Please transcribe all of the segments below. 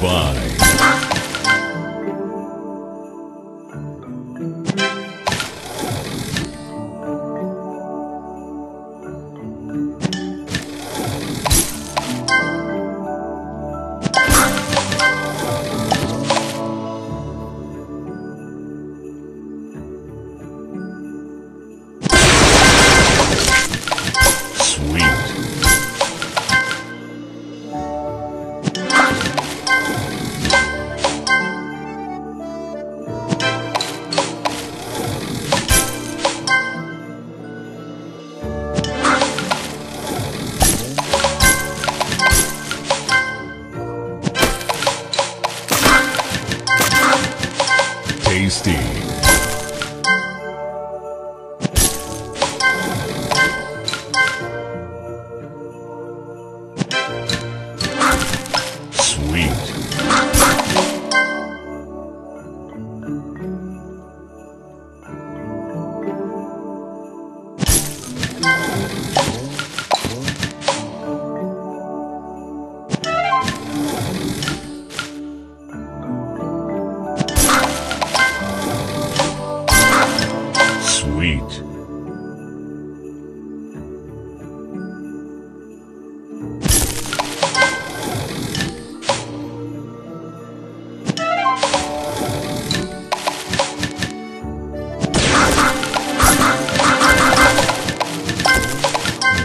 Goodbye. Tasty. Sweet. Sweet.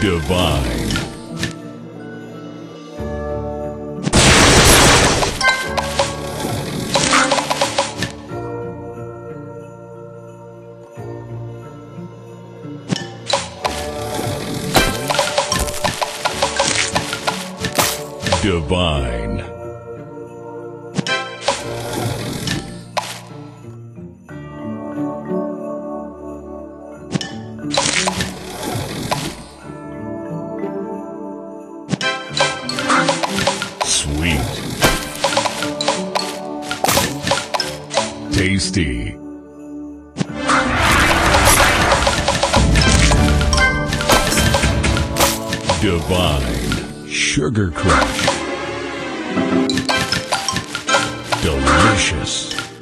Divine. Divine. Sweet. Tasty. Divine. Sugar Crush. Delicious.